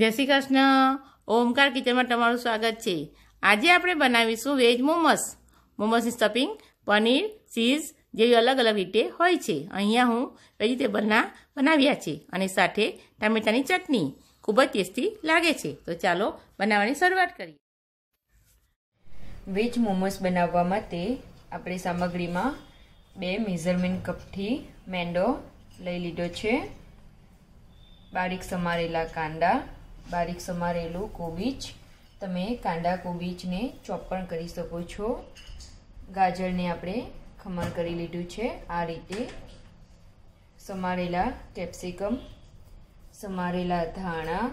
જય શ્રી કૃષ્ણ। ઓમકાર કિચનમાં તમારું સ્વાગત છે। આજે આપણે બનાવીશું વેજ મોમોસ। મોમોસની સ્ટફિંગ પનીર ચીઝ જેવી અલગ અલગ રીતે હોય છે। અહીંયા હું વેજીટેબલના બનાવ્યા છે અને સાથે ટામેટાની ચટણી ખૂબ જ ટેસ્ટી લાગે છે। તો ચાલો બનાવવાની શરૂઆત કરીએ। વેજ મોમોસ બનાવવા માટે આપણે સામગ્રીમાં 2 મેઝરમેન્ટ કપથી મેંદો લઈ લીધો છે, બારીક સમારેલા કાંદા, बारीक समारेलू कोबीज, तमे कांदा कोबीज ने चॉप पण करी सको छो। गाजर ने आपणे खमण करी लीधुं छे। आ रीते समारेला केप्सिकम, समारेला धाणा,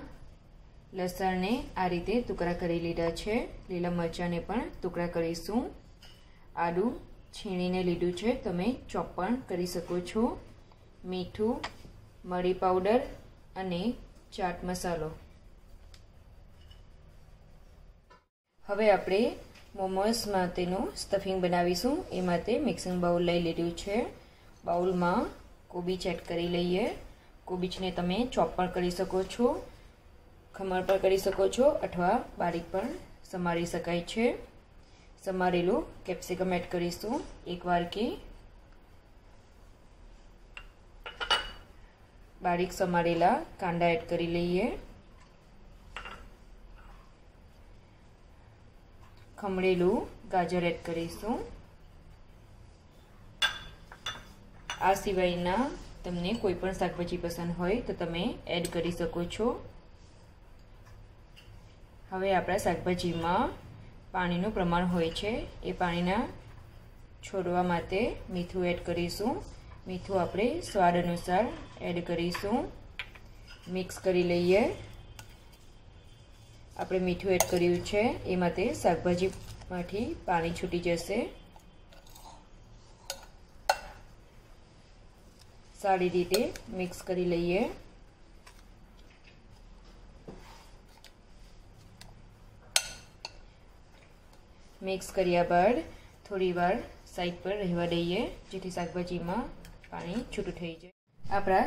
लसण ने आ रीते टुकड़ा करी लीधा छे। लीला मरचा ने पण टुकड़ा करीशुं। आलू छीणीने लीधुं छे, तमे चॉप पण करी सको छो। मीठुं, मरी पाउडर अने चाट मसालो। હવે આપણે મોમોસ માટેનું સ્ટફિંગ બનાવીશું। એ માટે મિક્સિંગ બાઉલ લઈ લીધું છે। બાઉલમાં કોબીજ એડ કરી લઈએ। કોબીજને તમે ચોપ પણ કરી શકો છો, ખમણ પણ કરી શકો છો અથવા બારીક પણ સમારી શકાય છે। સમારેલું કેપ્સિકમ એડ કરીશું, 1 વાટકી। બારીક સમારેલા કાંદા એડ કરી લઈએ। खमणेलू गाजर एड करीशुं। आ सिवायना तमने कोई पण शाकभाजी पसंद होय तो तमे एड करी सको छो। हवे आपणा शाकभाजीमां पाणीनुं प्रमाण होय छे, ए पाणीना छोडवा माटे मीठुं एड करीशुं। मीठुं आपणे स्वाद अनुसार एड करीशुं। मिक्स करी लईए। આપણે મીઠું એડ કર્યું છે, એ માટે શાકભાજીમાંથી પાણી છૂટી જશે। સારી રીતે મિક્સ કરી લઈએ। મિક્સ કર્યા બાદ થોડીવાર સાઈડ પર રહેવા દઈએ, જેથી શાકભાજીમાં પાણી છૂટું થઈ જાય। આપણા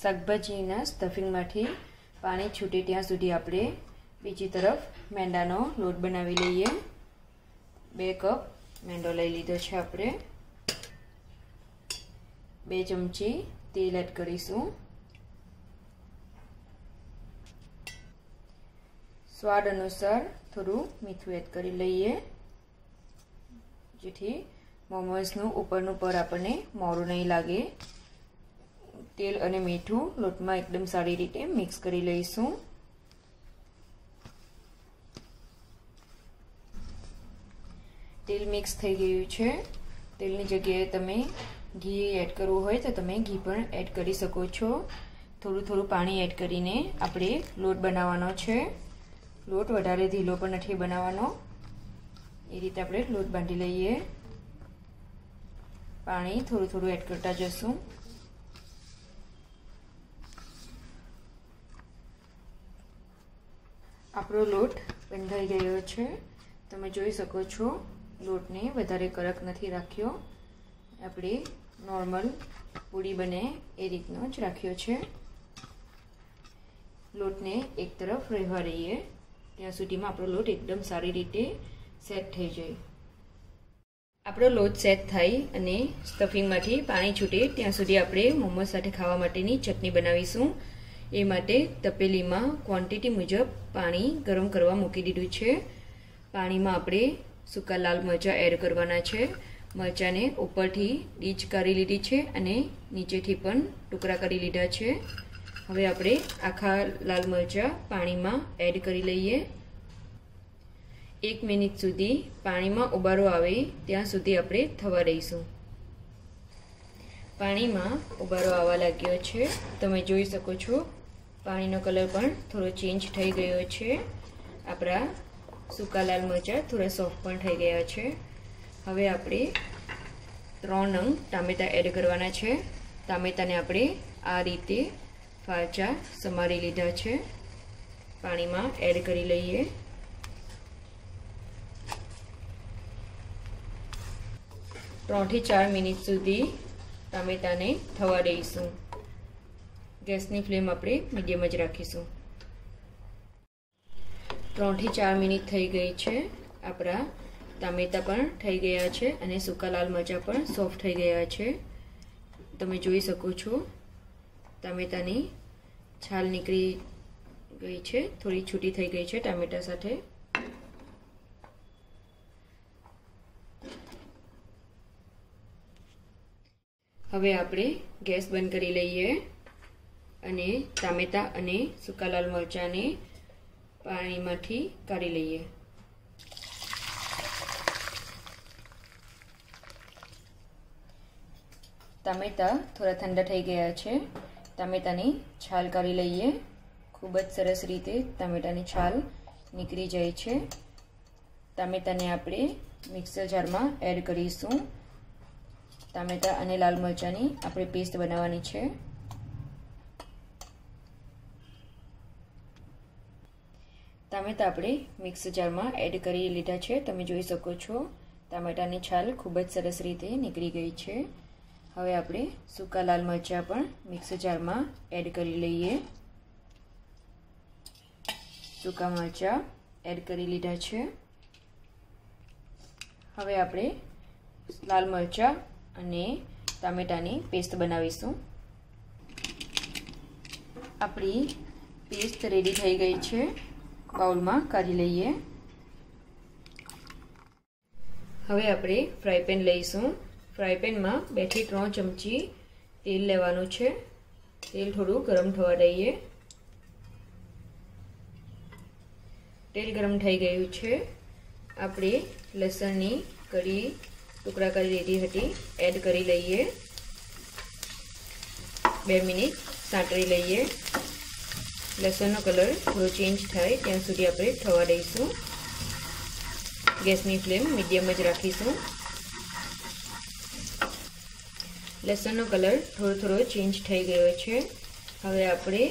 શાકભાજીના સ્ટફિંગમાંથી પાણી છૂટે ત્યાં સુધી આપણે બીજી તરફ મેંદાનો લોટ બનાવી લઈએ। 2 કપ મેંદો લઈ લીધો છે આપણે। 2 ચમચી તેલ એડ કરીશું। સ્વાદ અનુસાર થોડું મીઠું એડ કરી લઈએ, જેથી મોમોસનું ઉપરનું પર આપણને મોરું નહીં લાગે। તેલ અને મીઠું લોટમાં એકદમ સારી રીતે મિક્સ કરી લઈશું। तेल मिक्स થઈ ગયું છે। તેલની જગ્યાએ તમે ઘી એડ કરવું હોય તો તમે ઘી પણ એડ કરી શકો છો। થોડું થોડું પાણી એડ કરીને આપણે લોટ બનાવવાનો છે। લોટ વધારે ઢીલો પણ નથી બનાવવાનો, એ રીતે આપણે લોટ બાંધી લઈએ। પાણી થોડું થોડું એડ કરતા જશું। આપણો લોટ બંધાઈ ગયો છે, તમે જોઈ શકો છો। લોટને વધારે કડક નથી રાખ્યો, આપણે નોર્મલ પૂરી બને એ રીતનો જ રાખ્યો છે। લોટને એક તરફ રહેવા દઈએ, ત્યાં સુધીમાં આપણો લોટ એકદમ સારી રીતે સેટ થઈ જાય। આપણો લોટ સેટ થાય અને સ્ટફિંગમાંથી પાણી છૂટે ત્યાં સુધી આપણે મોમોસ સાથે ખાવા માટેની ચટણી બનાવીશું। એ માટે તપેલીમાં ક્વોન્ટિટી મુજબ પાણી ગરમ કરવા મૂકી દીધું છે। પાણીમાં આપણે સૂકા લાલ મરચાં એડ કરવાના છે। મરચાંને ઉપરથી ડીશ કાઢી લીધી છે અને નીચેથી પણ ટુકડા કરી લીધા છે। હવે આપણે આખા લાલ મરચાં પાણીમાં એડ કરી લઈએ। 1 મિનિટ સુધી પાણીમાં ઉબારો આવે ત્યાં સુધી આપણે થવા દઈશું। પાણીમાં ઉબારો આવવા લાગ્યો છે, તમે જોઈ શકો છો। પાણીનો કલર પણ થોડો ચેન્જ થઈ ગયો છે। આપણા સૂકા લાલ મરચાં થોડા સોફ્ટ પણ થઈ ગયા છે। હવે આપણે 3 નંગ ટામેટાં એડ કરવાના છે। ટામેટાને આપણે આ રીતે ફાળચા સમારી લીધા છે, પાણીમાં એડ કરી લઈએ। ત્રણથી 4 મિનિટ સુધી ટામેટાને થવા દઈશું। ગેસની ફ્લેમ આપણે મીડિયમ જ રાખીશું। ત્રણ થી ચાર મિનિટ થઈ ગઈ છે। આપણા ટામેટા પણ થઈ ગયા છે અને સૂકા લાલ મરચા પણ સોફ્ટ થઈ ગયા છે। તમે જોઈ શકો છો ટામેટાની છાલ નીકળી ગઈ છે, થોડી છૂટી થઈ ગઈ છે ટામેટા સાથે। હવે આપણે ગેસ બંધ કરી લઈએ અને ટામેટા અને સૂકા લાલ મરચાને પાણીમાંથી કાઢી લઈએ। ટામેટા થોડા ઠંડા થઈ ગયા છે, ટામેટાની છાલ કાઢી લઈએ। ખૂબ જ સરસ રીતે ટામેટાની છાલ નીકળી જાય છે। ટામેટાને આપણે મિક્સર જારમાં એડ કરીશું। ટામેટા અને લાલ મરચાંની આપણે પેસ્ટ બનાવવાની છે। ટામેટા આપણે મિક્સર જારમાં એડ કરી લીધા છે, તમે જોઈ શકો છો ટામેટાની છાલ ખૂબ જ સરસ રીતે નીકળી ગઈ છે। હવે આપણે સૂકા લાલ મરચાં પણ મિક્સર જારમાં એડ કરી લઈએ। સૂકા મરચાં એડ કરી લીધા છે। હવે આપણે લાલ મરચાં અને ટામેટાની પેસ્ટ બનાવીશું। આપણી પેસ્ટ રેડી થઈ ગઈ છે, बाउल में काढ़ी लईए। हवे आपणे फ्राईपेन लईशुं। फ्राईपेन में 2 થી 3 चमची तेल लेवानुं छे। तेल थोड़ू गरम थवा दईए। तेल गरम थई गयुं छे। आपणे लसणनी कड़ी टुकड़ा करी लीधी हती एड करी लईए। 2 મિનિટ સાંતળી લઈએ। लसणनो कलर थोड़ो चेंज थाय त्यां सुधी आपणे थवा दईशुं। गैसनी फ्लेम मीडियम ज राखीशुं। लसणनो कलर थोड़ो थोड़ो चेंज थई गयो छे। हवे आपणे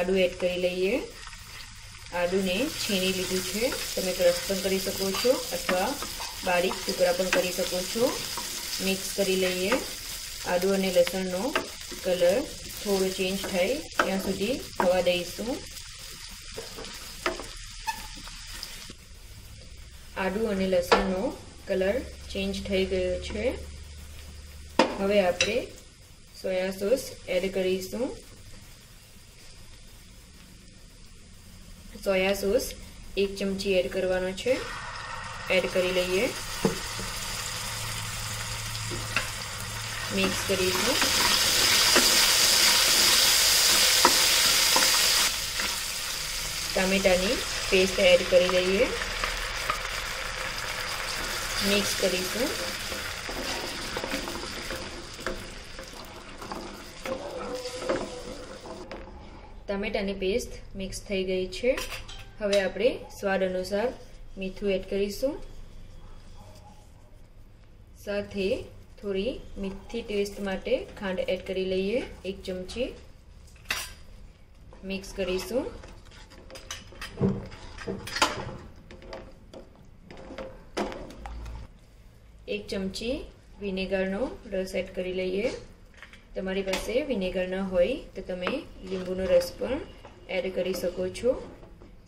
आडू एड करी लईए। आडूने छीणी लीधुं छे, तमे क्रश पण करी शको छो अथवा बारीक टुकड़ा पण करी शको छो। मिक्स करी लईए। आडू अने लसणनो कलर थोड़ो चेंज थाय त्यां सुधी थवा दईशुं। आडू अने लसणनो कलर चेंज थई गयो छे। हवे आपणे सोया सॉस एड करीशुं। सोया सॉस 1 ચમચી एड करवानो छे। एड करी लईए। मिक्स करीशुं। ટામેટાની પેસ્ટ એડ કરી લઈએ। મિક્સ કરીશું। ટામેટાની પેસ્ટ મિક્સ થઈ ગઈ છે। હવે આપણે સ્વાદ અનુસાર મીઠું એડ કરીશું, સાથે થોડી મીઠી ટેસ્ટ માટે ખાંડ એડ કરી લઈએ। 1 ચમચી મિક્સ કરીશું। एक चमची विनेगर नो रस एड करी लईए। तमारी पासे विनेगर न होय तो तमे लींबू नो रस पण एड करी सको छो।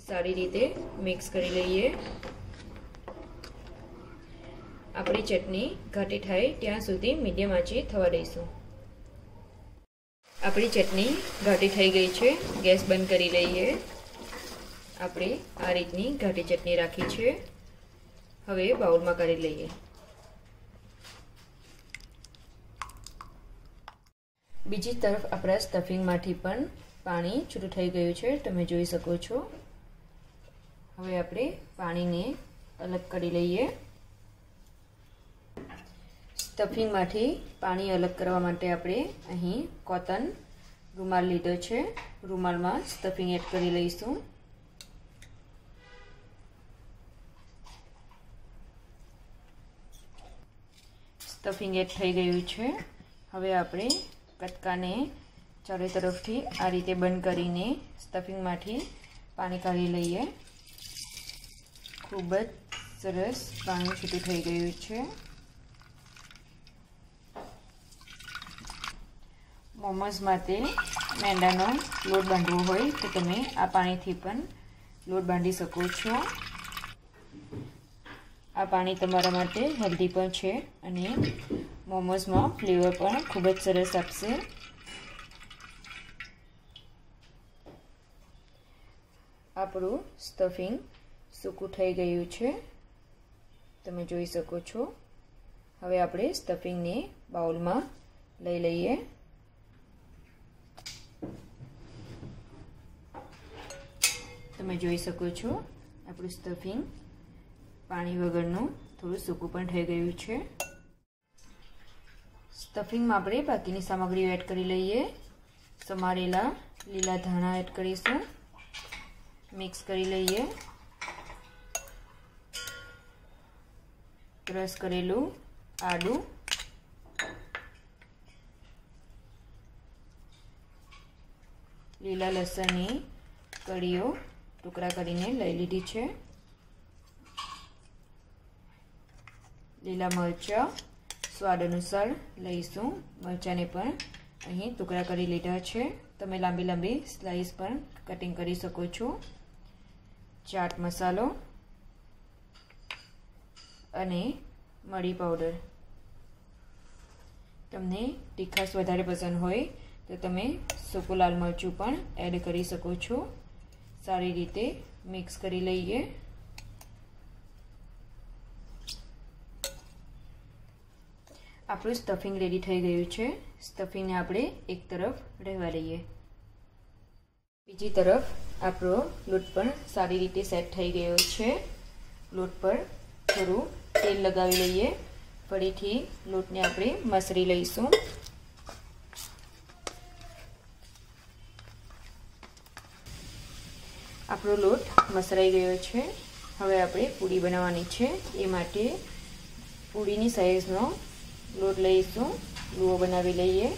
सारी रीते मिक्स करी लईए। आपणी चटनी घाटी थाय त्यां सुधी मीडियम आंचे थवा दईशुं। आपणी चटनी घाटी थई गई छे, गैस बंद करी लईए। आपणे आ रीतनी घाटी चटनी राखी छे। हवे बाउल में काढी लईए। बीजी तरफ आपणा स्टफिंग मांथी पण पाणी छूटुं थई गयुं छे, तमे जोई शको छो। हवे आपणे पाणीने अलग काढी लईए। स्टफिंग मांथी पाणी अलग करवा माटे आपणे अहीं कॉटन रुमाल लीधो छे। रुमालमां स्टफिंग एड करी लईशुं। स्टफिंग एड थई गयुं छे। हवे आपणे कटकाने चारे तरफथी आ रीते बंद करीने स्टफिंगमांथी पाणी काढी लईए। खूब ज सरस पाणी छूटुं थई गयुं छे। मोमोज माटे मेंदानो लोट बांधवो होय तो तमे आ पाणीथी पण લોટ બાંધી શકો છો। આ પાણી તમારા માટે હેલ્ધી પણ છે અને મોમોસમાં ફ્લેવર પણ ખૂબ જ સરસ આપશે। આપણું સ્ટફિંગ સૂકું થઈ ગયું છે, તમે જોઈ શકો છો। હવે આપણે સ્ટફિંગને બાઉલમાં લઈ લઈએ। તમે જોઈ શકો છો આપણું સ્ટફિંગ પાણી વગરનું થોડું સૂકું પણ થઈ ગયું છે। સ્ટફિંગમાં આપણે બાકીની સામગ્રી એડ કરી લઈએ। સમારેલા લીલા ધાણા એડ કરીશું, मिक्स करी लईए। क्रश करेलू आलू लीला लसणनी कड़ीओ टुकड़ा करीने लई लीधी छे। लीला मरचा स्वाद अनुसार लईशुं। मरचाने पण अहीं टुकड़ा करी लीधा छे, तमे लांबी लांबी स्लाइस पण कटिंग करी सको छो। चाट मसालो अने मरी पाउडर। तमने तीखास वधारे पसंद होय तो तमे सुको लाल मरचू पण एड करी सको छो। सारी रीते मिक्स करी लईए। આપણું સ્ટફિંગ રેડી થઈ ગયું છે। સ્ટફિંગને આપણે એક તરફ રહેવા દઈએ। બીજી તરફ આપણો લોટ પણ સારી રીતે સેટ થઈ ગયો છે। લોટ પર થોડું તેલ લગાવી લઈએ। ફરીથી લોટને આપણે મસરી લઈશું। આપણો લોટ મસરાઈ ગયો છે। હવે આપણે પૂરી બનાવવાની છે, એ માટે પૂરીની સાઈઝનો લોટ લઈશું। લુઓ બનાવી લઈએ।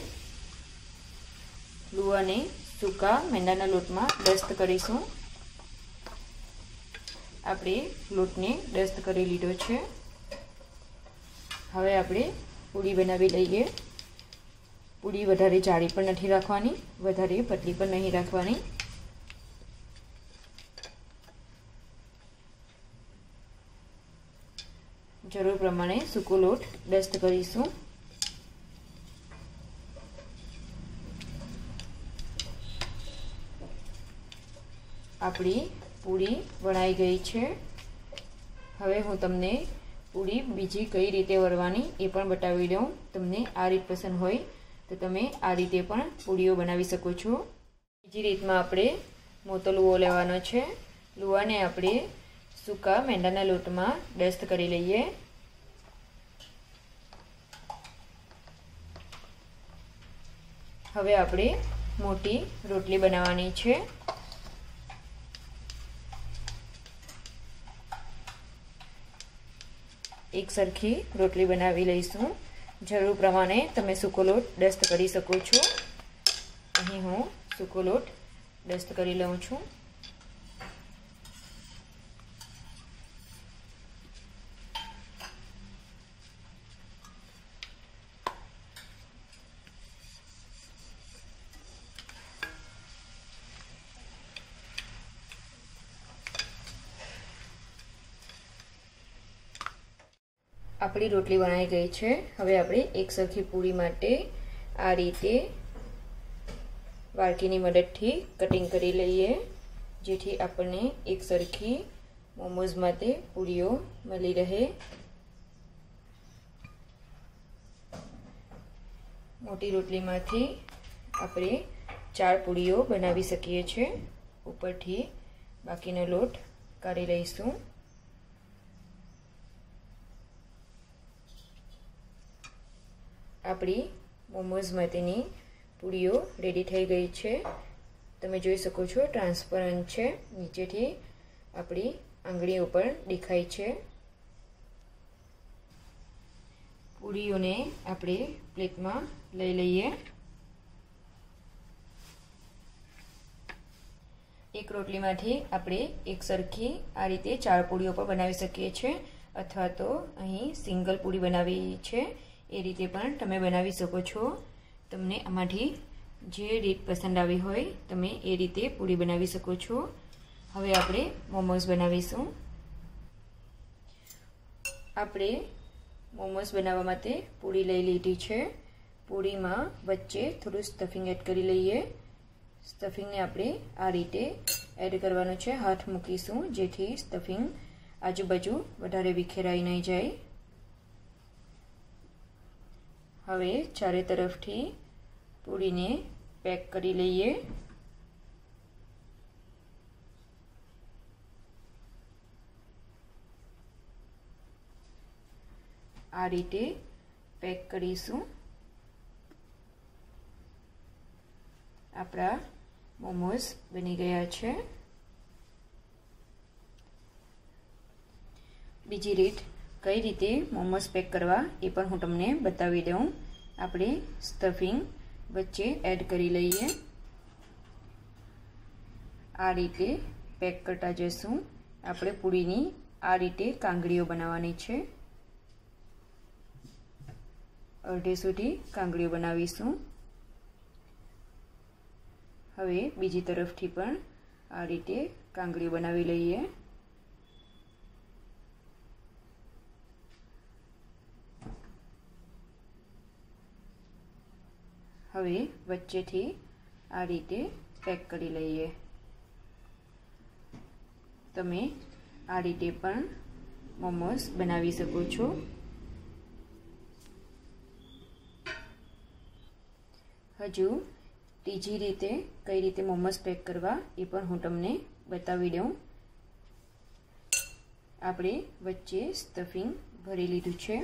લુઓને સૂકા મેંદાના લોટમાં ડસ્ટ કરીશું। આપણે લોટને ડસ્ટ કરી લીધો છે। હવે આપણે પૂરી બનાવી લઈએ। પૂરી વધારે જાડી પણ નથી રાખવાની, વધારે પતલી પણ નહીં રાખવાની। जरूर प्रमाणे सूको लोट डस्ट करीशुं। आपणी पूरी वणाई गई छे। हवे हूँ तमने पूरी बीजी कई रीते वरवानी ए पण बतावी दूँ। तमने आ रीत पसंद होय तो तमे आ रीते पण पूरीओ बनावी सको छो। बीजी रीतमां आपणे मोटो लुओ लेवानो छे। लुआने आपणे सूका मेंढाना लोट में डस्ट करी लईए। हवे आपणे मोटी रोटली बनावानी छे। एक सरखी रोटली बनावी लईशुं। जरूर प्रमाणे तमे सूको लोट डस्ट करी सको छो। अहीं हूँ सूको लोट डस्ट करी लऊं छुं। આપણી રોટલી બનાવી ગઈ છે। હવે આપણે એક સરખી પૂરી માટે આ રીતે વાડકીની મદદથી કટિંગ કરી લઈએ, જેથી આપણને એક સરખી મોમોઝ માટે પૂરીઓ મળી રહે। મોટી રોટલીમાંથી આપણે 4 પૂરીઓ બનાવી શકીએ છીએ। ઉપરથી બાકીનો લોટ કાઢી લઈશું। આપણી મોમોઝ માટેની પૂરીઓ રેડી થઈ ગઈ છે। તમે જોઈ શકો છો ટ્રાન્સપરન્ટ છે, નીચેથી આપણી આંગળી ઉપર દેખાય છે। પૂરીઓને આપણે પ્લેટમાં લઈ લઈએ। એક રોટલીમાંથી આપણે એક સરખી આ રીતે 4 પૂરીઓ પર બનાવી શકીએ છીએ, અથવા તો અહીં સિંગલ પૂરી બનાવી છે એ રીતે પણ તમે બનાવી શકો છો। તમને આમાંથી જે રીત પસંદ આવી હોય તમે એ રીતે પૂરી બનાવી શકો છો। હવે આપણે મોમોસ બનાવીશું। આપણે મોમોસ બનાવવા માટે પૂરી લઈ લીધી છે। પૂરીમાં વચ્ચે થોડું સ્ટફિંગ એડ કરી લઈએ। સ્ટફિંગને આપણે આ રીતે એડ કરવાનું છે, હાથ મૂકીશું જેથી સ્ટફિંગ આજુબાજુ વધારે વિખેરાઈ નહીં જાય। હવે ચારે તરફથી પૂરીને પેક કરી લઈએ। आ रीते पेक करीशू। आपड़ा मोमोज बनी गया छे। बीजी रीत कई रीते मोमोज पेक करवा ए पण हूँ तमने बतावी दूँ। आपणे स्टफिंग वच्चे एड करी लईए। आ रीते पेक करता जशुं। आपणे पूरीनी आ रीते कांगळीओ बनाववानी छे। अर्धे सुधी कांगड़ियों बनावीशुं। हवे बीजी तरफथी पण आ रीते कांगड़ियों बनावी लईए। हवे वच्चेथी आ रीते पेक करी लईए। तमे आ रीते पण मोमोज बनावी शको छो। हजू तीजी रीते कई रीते मोमोज पेक करवा ए पण हूँ तमने बतावी दूँ। आपणे वच्चे स्टफिंग भरी लीधुं छे।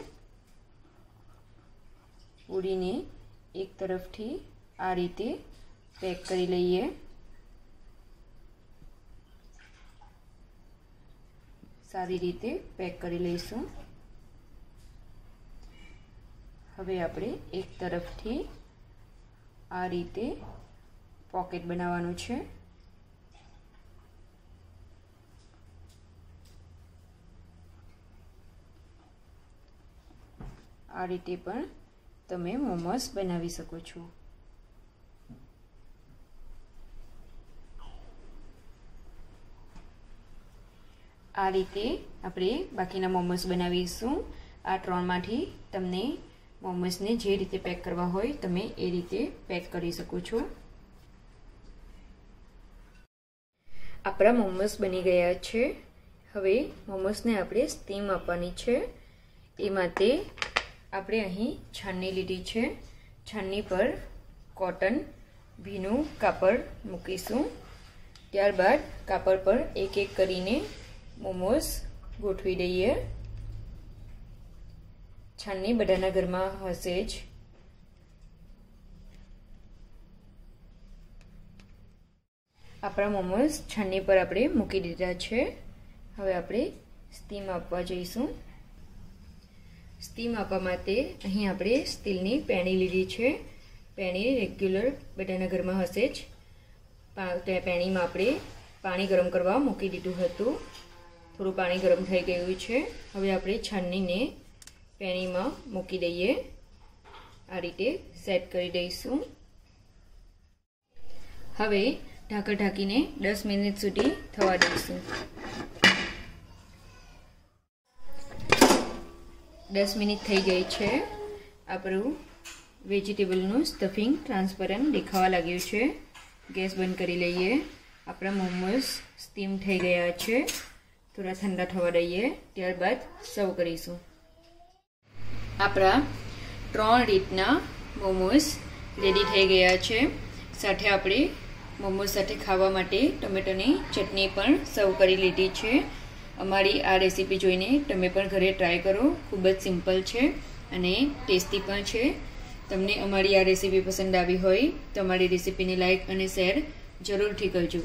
पूरीने एक तरफथी आ रीते पेक करी लईए। सारी रीते पेक करी लईशुं। हवे आपणे एक तरफथी आ रीते पॉकेट बनावानुं छे। आ रीते पण तमे मोमोज बनावी शको छो। आ रीते आपणे बाकीना मोमोज बनावीशुं। आ त्रणमांथी तमने मोमोज ने जे रीते पैक करवा होय तमे ए रीते पैक करी शको छो। आपड़ा मोमोज बनी गया छे। हवे मोमोज ने आपणे स्टीम आपवानी छे। ए माटे आपणे अहीं छाननी लीधी छे। छाननी पर कॉटन भीनू कापड़ मूकीशुं। त्यारबाद कापड़ पर एक एक करीने मोमोज गोठवी दईए। छाननी बधाना घरमां हशे ज। आपणा मोमोज छाननी पर आपणे मूकी दीधा छे। हवे आपणे स्टीम आपवा जईशुं। स्टीम आपवा माटे अहीं आपणे स्टीलनी पेणी लीधी छे। पेणी रेग्युलर बधाना घरमां हशे ज। पेणीमां आपणे पाणी गरम करवा मूकी दीधुं हतुं। थोडुं पाणी गरम थई गयुं छे। हवे आपणे छाननीने पेणी में मूकी दईए। आ रीते सेट करी दईशुं। हवे ढांका ढांकीने 10 मिनिट सुधी थवा दईशुं। 10 मिनिट थई गई छे। आपणुं वेजिटेबलनुं स्टफिंग ट्रांसपरंट देखावा लाग्युं छे। गैस बंद करी लईए। आपणा मोमोज स्टीम थई गया छे। थोड़ा ठंडा थवा दईए, त्यारबाद सर्व करीशुं। आपड़ा त्रण रीतना मोमोज रेडी थई गया छे। साथे आपणे मोमोज साथे खावा माटे टमेटानी चटनी पण सर्व करी लीधी छे। अमारी आ रेसिपी जोईने तमे पण घरे ट्राय करो। खूब ज सिम्पल छे अने टेस्टी पण छे। तमने अमारी आ रेसिपी पसंद आवी होय तो अमारी रेसिपीने लाइक अने शेर जरूरथी करजो।